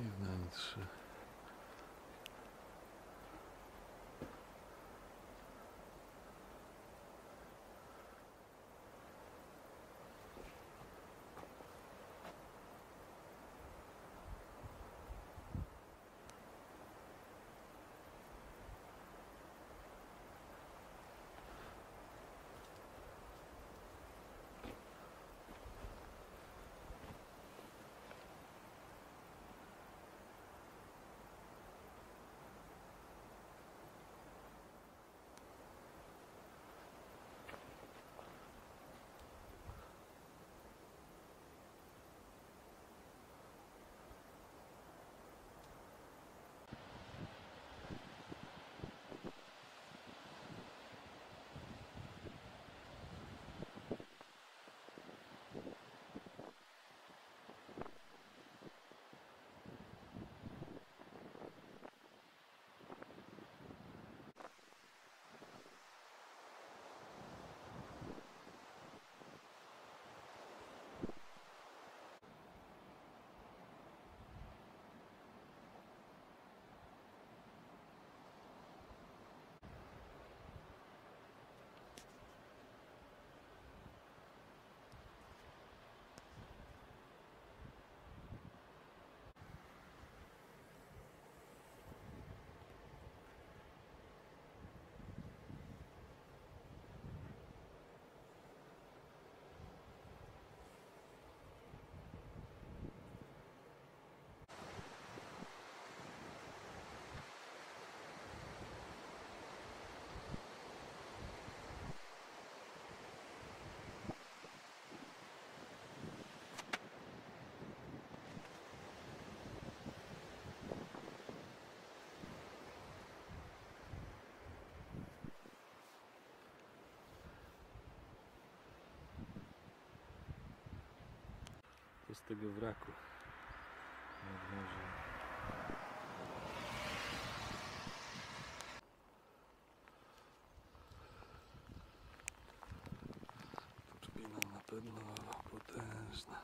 i wnętrze. Z tego wraku nadmorza. Turbina na pewno potężna.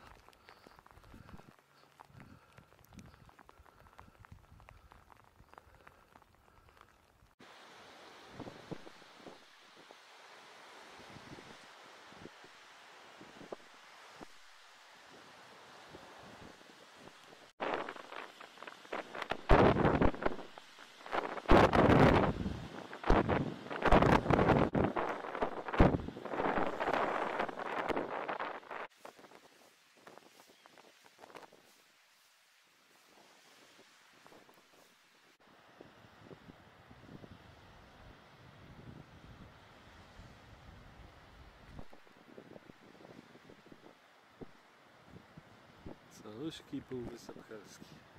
Całuszki półwysepkarskie.